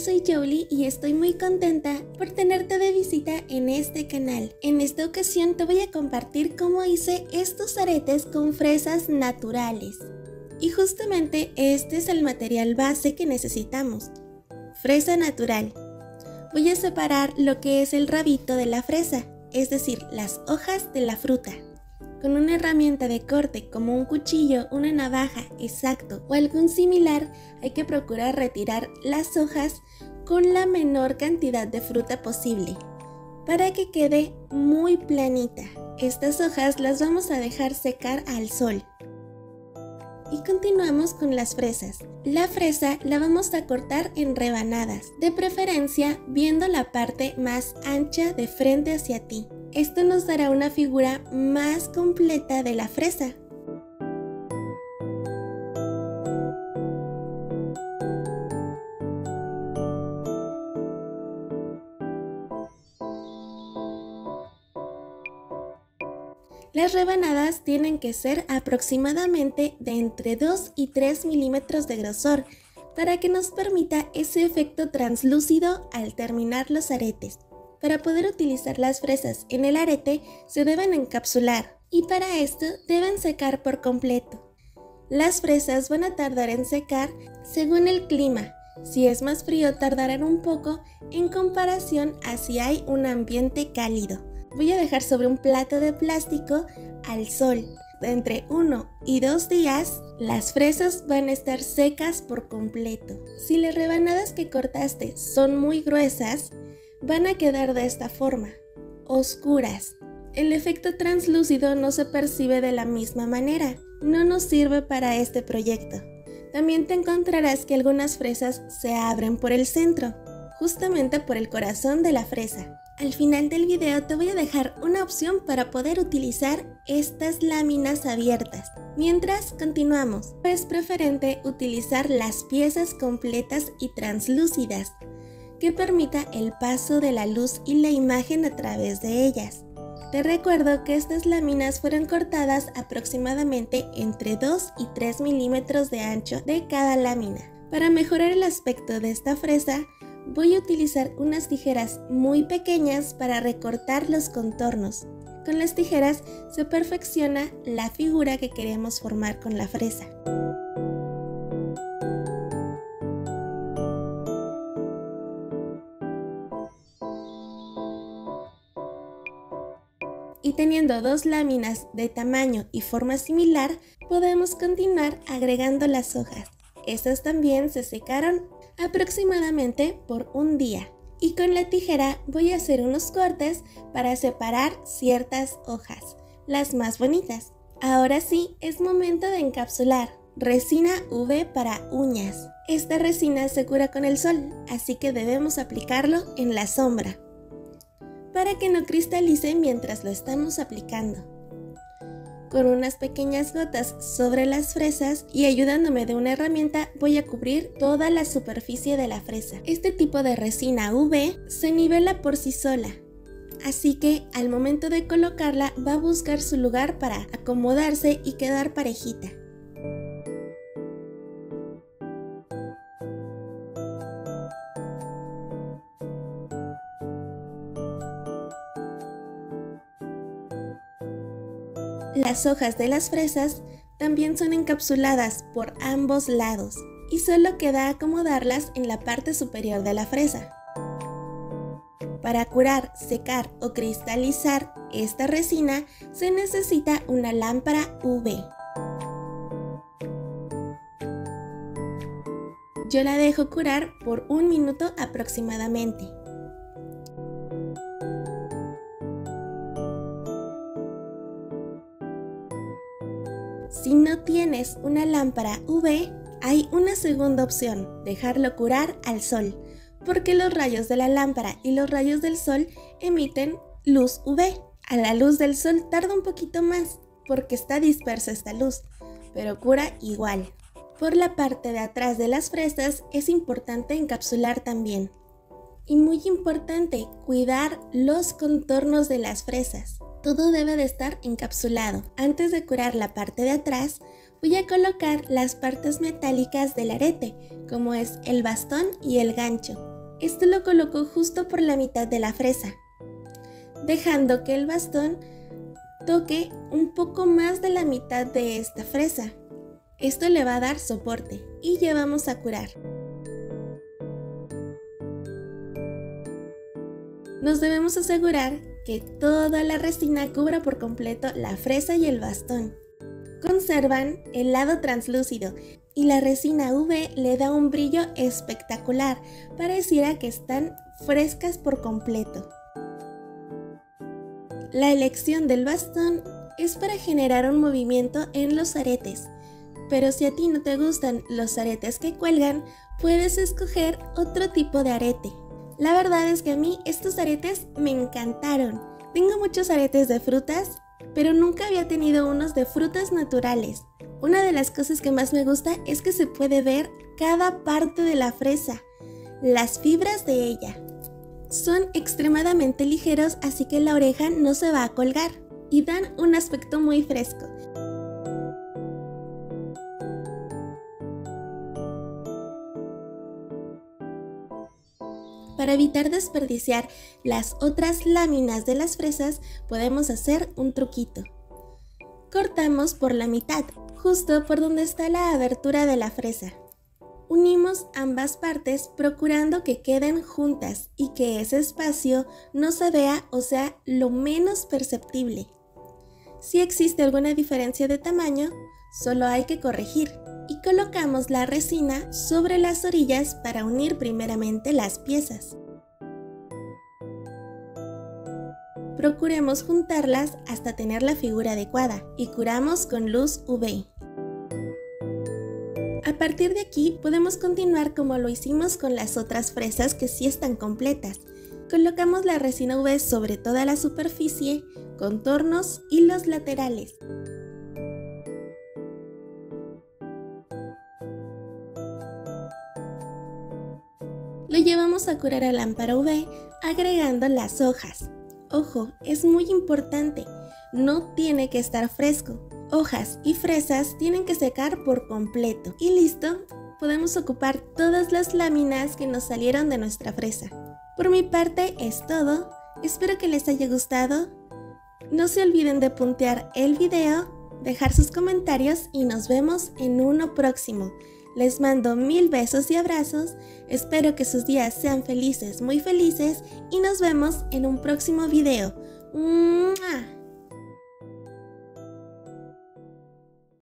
yo soy Jolie y estoy muy contenta por tenerte de visita en este canal. En esta ocasión te voy a compartir cómo hice estos aretes con fresas naturales. Y justamente este es el material base que necesitamos, fresa natural. Voy a separar lo que es el rabito de la fresa, es decir, las hojas de la fruta. Con una herramienta de corte como un cuchillo, una navaja, exacto, o algún similar, hay que procurar retirar las hojas con la menor cantidad de fruta posible, para que quede muy planita. Estas hojas las vamos a dejar secar al sol. Y continuamos con las fresas. La fresa la vamos a cortar en rebanadas, de preferencia viendo la parte más ancha de frente hacia ti. Esto nos dará una figura más completa de la fresa. Las rebanadas tienen que ser aproximadamente de entre 2 y 3 milímetros de grosor para que nos permita ese efecto translúcido al terminar los aretes. Para poder utilizar las fresas en el arete se deben encapsular y para esto deben secar por completo. Las fresas van a tardar en secar según el clima. Si es más frío tardarán un poco en comparación a si hay un ambiente cálido. Voy a dejar sobre un plato de plástico al sol. De entre 1 y 2 días, las fresas van a estar secas por completo. Si las rebanadas que cortaste son muy gruesas, van a quedar de esta forma, oscuras. El efecto translúcido no se percibe de la misma manera, no nos sirve para este proyecto. También te encontrarás que algunas fresas se abren por el centro, justamente por el corazón de la fresa. Al final del video te voy a dejar una opción para poder utilizar estas láminas abiertas. Mientras continuamos, es preferente utilizar las piezas completas y translúcidas que permita el paso de la luz y la imagen a través de ellas. Te recuerdo que estas láminas fueron cortadas aproximadamente entre 2 y 3 milímetros de ancho de cada lámina. Para mejorar el aspecto de esta fresa, voy a utilizar unas tijeras muy pequeñas para recortar los contornos. Con las tijeras se perfecciona la figura que queremos formar con la fresa. Y teniendo dos láminas de tamaño y forma similar, podemos continuar agregando las hojas. Estas también se secaron aproximadamente por un día. Y con la tijera voy a hacer unos cortes para separar ciertas hojas, las más bonitas. Ahora sí, es momento de encapsular. Resina UV para uñas. Esta resina se cura con el sol, así que debemos aplicarlo en la sombra para que no cristalice mientras lo estamos aplicando. Con unas pequeñas gotas sobre las fresas y ayudándome de una herramienta voy a cubrir toda la superficie de la fresa. Este tipo de resina UV se nivela por sí sola, así que al momento de colocarla va a buscar su lugar para acomodarse y quedar parejita. Las hojas de las fresas también son encapsuladas por ambos lados y solo queda acomodarlas en la parte superior de la fresa. Para curar, secar o cristalizar esta resina se necesita una lámpara UV. Yo la dejo curar por un minuto aproximadamente. Si no tienes una lámpara UV, hay una segunda opción, dejarlo curar al sol, porque los rayos de la lámpara y los rayos del sol emiten luz UV. A la luz del sol tarda un poquito más, porque está dispersa esta luz, pero cura igual. Por la parte de atrás de las fresas es importante encapsular también. Y muy importante, cuidar los contornos de las fresas. Todo debe de estar encapsulado. Antes de curar la parte de atrás, voy a colocar las partes metálicas del arete, como es el bastón y el gancho. Este lo coloco justo por la mitad de la fresa, dejando que el bastón toque un poco más de la mitad de esta fresa. Esto le va a dar soporte y ya vamos a curar. Nos debemos asegurar que toda la resina cubra por completo la fresa y el bastón. Conservan el lado translúcido y la resina UV le da un brillo espectacular, pareciera que están frescas por completo. La elección del bastón es para generar un movimiento en los aretes, pero si a ti no te gustan los aretes que cuelgan, puedes escoger otro tipo de arete. La verdad es que a mí estos aretes me encantaron. Tengo muchos aretes de frutas, pero nunca había tenido unos de frutas naturales. Una de las cosas que más me gusta es que se puede ver cada parte de la fresa, las fibras de ella. Son extremadamente ligeros, así que la oreja no se va a colgar y dan un aspecto muy fresco. Para evitar desperdiciar las otras láminas de las fresas, podemos hacer un truquito. Cortamos por la mitad, justo por donde está la abertura de la fresa. Unimos ambas partes procurando que queden juntas y que ese espacio no se vea o sea lo menos perceptible. Si existe alguna diferencia de tamaño, solo hay que corregir. Y colocamos la resina sobre las orillas para unir primeramente las piezas. Procuremos juntarlas hasta tener la figura adecuada y curamos con luz UV. A partir de aquí podemos continuar como lo hicimos con las otras fresas que sí están completas. Colocamos la resina UV sobre toda la superficie, contornos y los laterales. Lo llevamos a curar a lámpara UV agregando las hojas. Ojo, es muy importante, no tiene que estar fresco. Hojas y fresas tienen que secar por completo. Y listo, podemos ocupar todas las láminas que nos salieron de nuestra fresa. Por mi parte es todo, espero que les haya gustado. No se olviden de puntear el video, dejar sus comentarios y nos vemos en uno próximo. Les mando 1000 besos y abrazos, espero que sus días sean felices, muy felices y nos vemos en un próximo video. ¡Mua!